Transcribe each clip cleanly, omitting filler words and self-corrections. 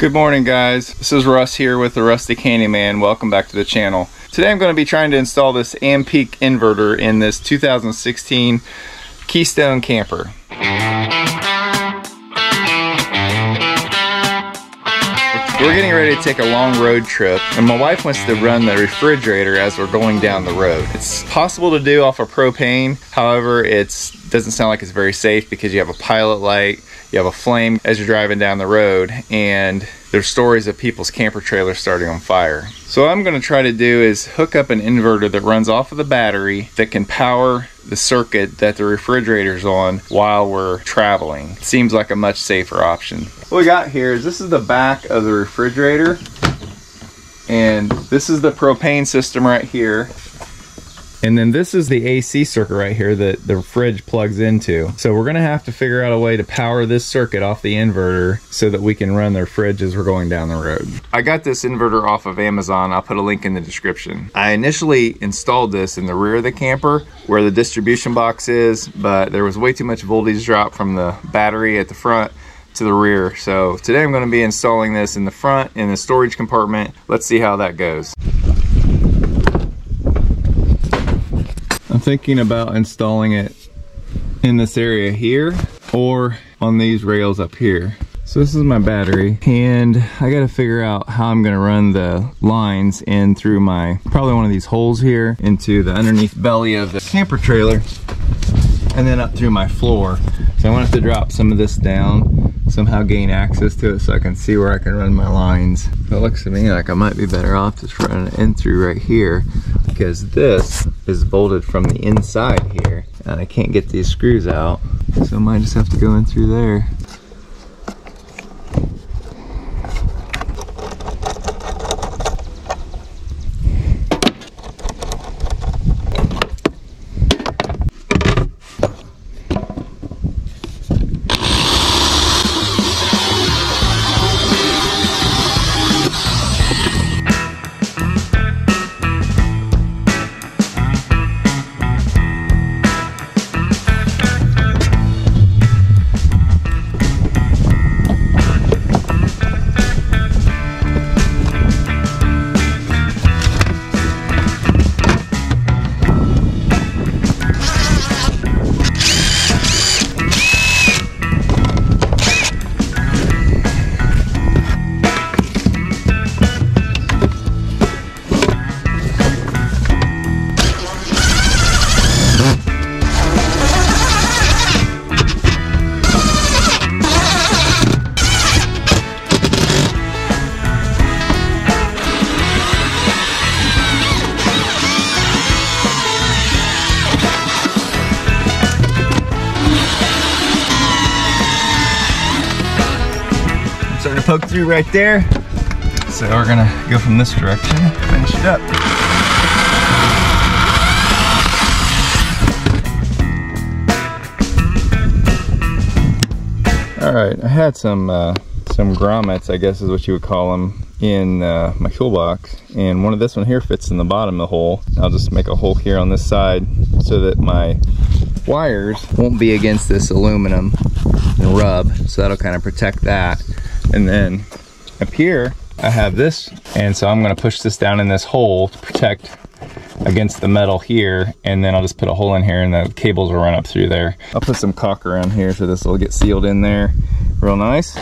Good morning, guys. This is Russ here with the Rustic Handyman. Welcome back to the channel. Today I'm going to be trying to install this Ampeak inverter in this 2016 Keystone Camper. We're getting ready to take a long road trip, and my wife wants to run the refrigerator as we're going down the road. It's possible to do off of propane, however, it doesn't sound like it's very safe because you have a pilot light, you have a flame as you're driving down the road, and there's stories of people's camper trailers starting on fire. So what I'm going to try to do is hook up an inverter that runs off of the battery that can power the circuit that the refrigerator's on while we're traveling. Seems like a much safer option. What we got here is this is the back of the refrigerator, and this is the propane system right here, and then this is the AC circuit right here that the fridge plugs into. So we're gonna have to figure out a way to power this circuit off the inverter so that we can run their fridge as we're going down the road. I got this inverter off of Amazon. I'll put a link in the description. I initially installed this in the rear of the camper where the distribution box is, but there was way too much voltage drop from the battery at the front to the rear. So today I'm gonna be installing this in the front in the storage compartment. Let's see how that goes. I'm thinking about installing it in this area here or on these rails up here. So this is my battery, and I gotta figure out how I'm gonna run the lines in through my, probably one of these holes here, into the underneath belly of the camper trailer, and then up through my floor. So I'm gonna have to drop some of this down, somehow gain access to it so I can see where I can run my lines. It looks to me like I might be better off just running it in through right here, because this is bolted from the inside here and I can't get these screws out, so I might just have to go in through there. Starting to poke through right there. So we're gonna go from this direction, finish it up. All right, I had some grommets, I guess is what you would call them, in my toolbox, and this one here fits in the bottom of the hole. I'll just make a hole here on this side so that my wires won't be against this aluminum and rub, so that'll kind of protect that. And then up here, I have this. And so I'm gonna push this down in this hole to protect against the metal here. And then I'll just put a hole in here and the cables will run up through there. I'll put some caulk around here so this will get sealed in there real nice.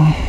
Alright,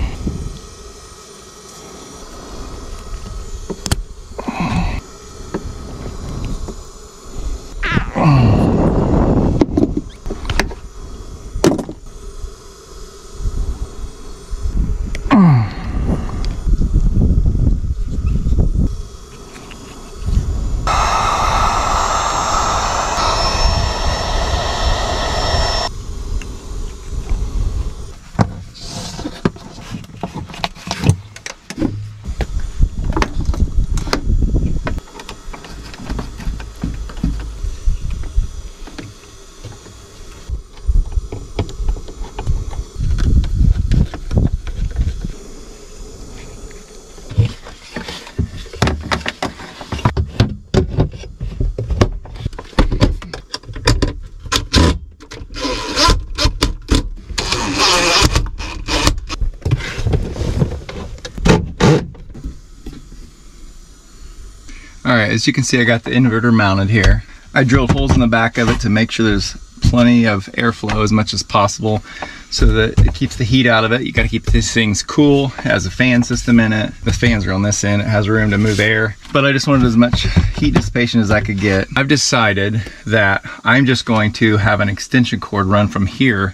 as you can see, I got the inverter mounted here. I drilled holes in the back of it to make sure there's plenty of airflow as much as possible so that it keeps the heat out of it. You got to keep these things cool. It has a fan system in it. The fans are on this end. It has room to move air. But I just wanted as much heat dissipation as I could get. I've decided that I'm just going to have an extension cord run from here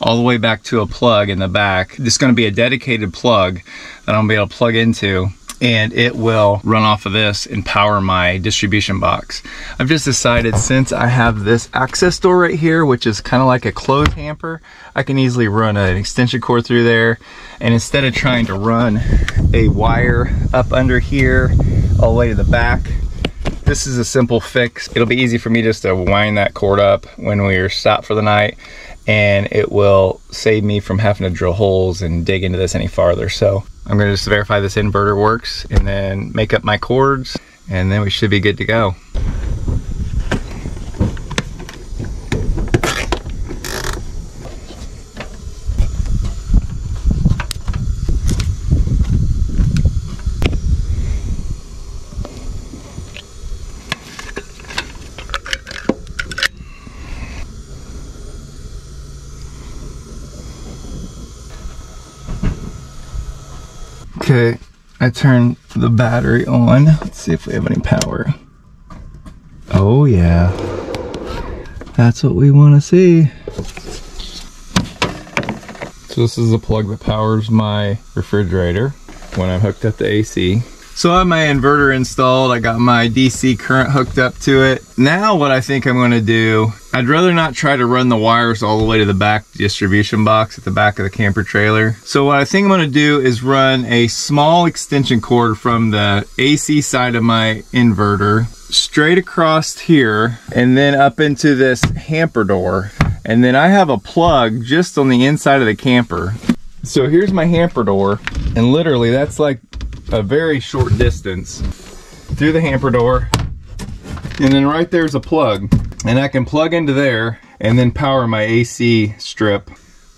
all the way back to a plug in the back. It's going to be a dedicated plug that I'm going to be able to plug into, and it will run off of this and power my distribution box. I've just decided, since I have this access door right here, which is kind of like a clothes hamper, I can easily run an extension cord through there. And instead of trying to run a wire up under here all the way to the back, this is a simple fix. It'll be easy for me just to wind that cord up when we're stopped for the night, and it will save me from having to drill holes and dig into this any farther. So I'm gonna just verify this inverter works and then make up my cords, and then we should be good to go. Okay, I turned the battery on. Let's see if we have any power. Oh yeah, that's what we want to see. So this is the plug that powers my refrigerator when I'm hooked up to AC. So I have my inverter installed. I got my DC current hooked up to it. Now what I think I'm gonna do, I'd rather not try to run the wires all the way to the back distribution box at the back of the camper trailer. So what I think I'm gonna do is run a small extension cord from the AC side of my inverter straight across here and then up into this hamper door. And then I have a plug just on the inside of the camper. So here's my hamper door, and literally that's like a very short distance through the hamper door, and then right there's a plug, and I can plug into there and then power my AC strip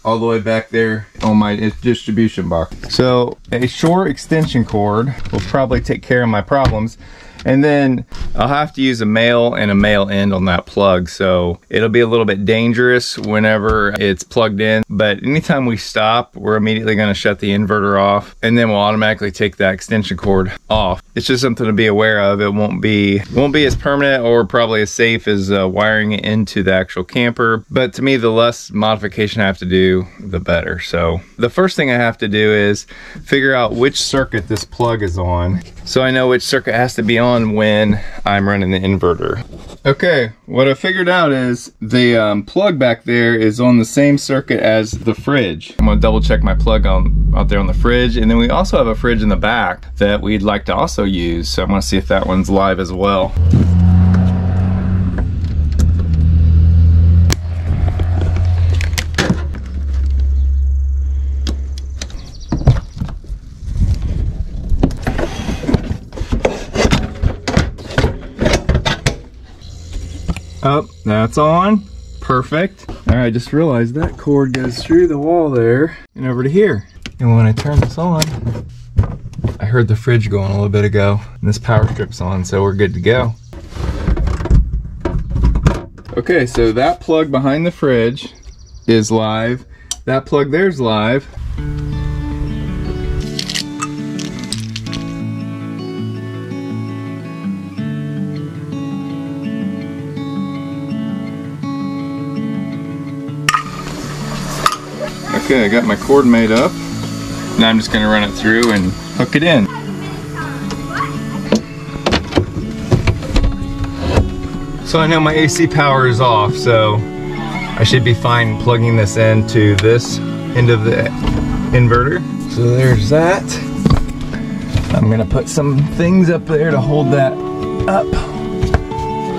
all the way back there on my distribution box. So a short extension cord will probably take care of my problems, and then I'll have to use a male and a male end on that plug, so it'll be a little bit dangerous whenever it's plugged in. But anytime we stop, we're immediately going to shut the inverter off, and then we'll automatically take that extension cord off. It's just something to be aware of. It won't be as permanent or probably as safe as wiring it into the actual camper, but to me, the less modification I have to do, the better. So the first thing I have to do is figure out which circuit this plug is on, so I know which circuit has to be on when I'm running the inverter. Okay, what I figured out is the plug back there is on the same circuit as the fridge. I'm gonna double check my plug out there on the fridge, and then we also have a fridge in the back that we'd like to also use, so I'm gonna see if that one's live as well. Oh, that's on. Perfect. All right, I just realized that cord goes through the wall there and over to here. And when I turn this on, I heard the fridge going a little bit ago, and this power strip's on, so we're good to go. Okay, so that plug behind the fridge is live. That plug there's live. Okay, I got my cord made up. Now I'm just going to run it through and hook it in. So I know my AC power is off, so I should be fine plugging this into this end of the inverter. So there's that. I'm gonna put some things up there to hold that up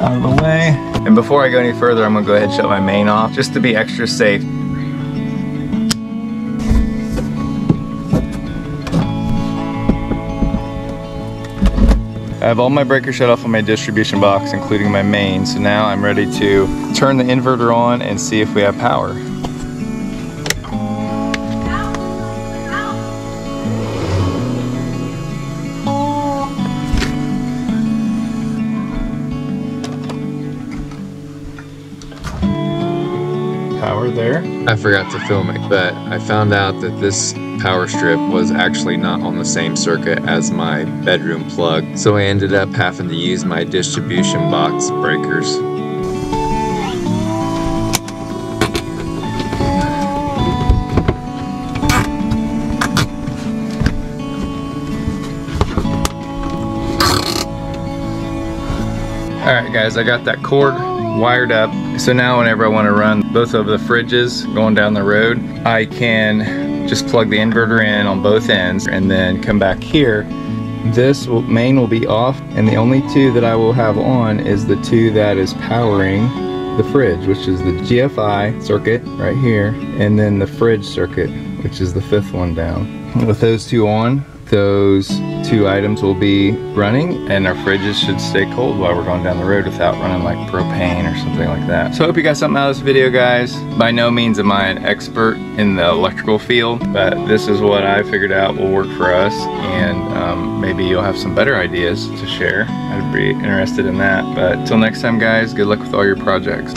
out of the way. And before I go any further, I'm gonna go ahead and shut my main off just to be extra safe. I have all my breakers shut off on my distribution box, including my main, so now I'm ready to turn the inverter on and see if we have power. Power there. I forgot to film it, but I found out that this power strip was actually not on the same circuit as my bedroom plug, so I ended up having to use my distribution box breakers. Alright guys, I got that cord wired up, so now whenever I want to run both of the fridges going down the road, I can just plug the inverter in on both ends and then come back here. This main will be off, and the only two that I will have on is the two that is powering the fridge, which is the GFI circuit right here, and then the fridge circuit, which is the fifth one down. With those two on, those two items will be running, and our fridges should stay cold while we're going down the road without running like propane or something like that. So I hope you got something out of this video, guys. By no means am I an expert in the electrical field, but this is what I figured out will work for us, and maybe you'll have some better ideas to share. I'd be interested in that. But till next time, guys, good luck with all your projects.